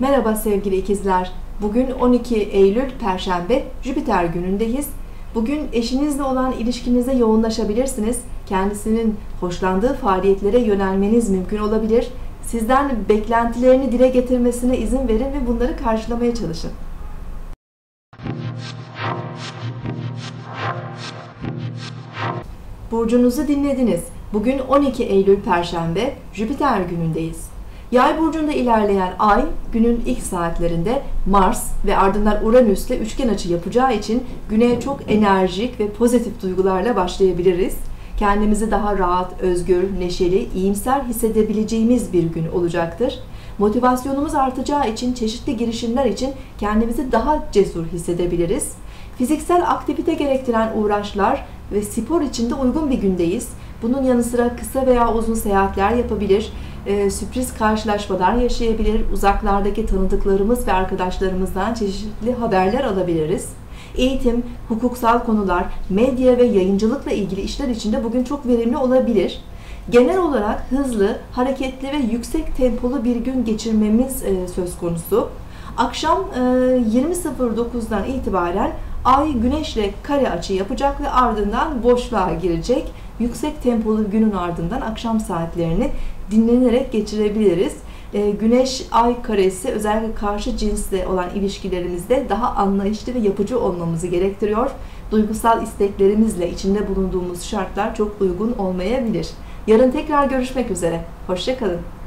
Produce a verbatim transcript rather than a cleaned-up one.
Merhaba sevgili ikizler. Bugün on iki Eylül Perşembe, Jüpiter günündeyiz. Bugün eşinizle olan ilişkinize yoğunlaşabilirsiniz. Kendisinin hoşlandığı faaliyetlere yönelmeniz mümkün olabilir. Sizden beklentilerini dile getirmesine izin verin ve bunları karşılamaya çalışın. Burcunuzu dinlediniz. Bugün on iki Eylül Perşembe, Jüpiter günündeyiz. Yay burcunda ilerleyen ay, günün ilk saatlerinde Mars ve ardından Uranüs'le üçgen açı yapacağı için güne çok enerjik ve pozitif duygularla başlayabiliriz. Kendimizi daha rahat, özgür, neşeli, iyimser hissedebileceğimiz bir gün olacaktır. Motivasyonumuz artacağı için, çeşitli girişimler için kendimizi daha cesur hissedebiliriz. Fiziksel aktivite gerektiren uğraşlar ve spor için de uygun bir gündeyiz. Bunun yanı sıra kısa veya uzun seyahatler yapabilir, e, sürpriz karşılaşmalar yaşayabilir, uzaklardaki tanıdıklarımız ve arkadaşlarımızdan çeşitli haberler alabiliriz. Eğitim, hukuksal konular, medya ve yayıncılıkla ilgili işler için de bugün çok verimli olabilir. Genel olarak hızlı, hareketli ve yüksek tempolu bir gün geçirmemiz e, söz konusu. Akşam e, yirmi sıfır dokuzdan itibaren ay güneşle kare açı yapacak ve ardından boşluğa girecek. Yüksek tempolu günün ardından akşam saatlerini dinlenerek geçirebiliriz. E, güneş ay karesi özellikle karşı cinsle olan ilişkilerimizde daha anlayışlı ve yapıcı olmamızı gerektiriyor. Duygusal isteklerimizle içinde bulunduğumuz şartlar çok uygun olmayabilir. Yarın tekrar görüşmek üzere. Hoşça kalın.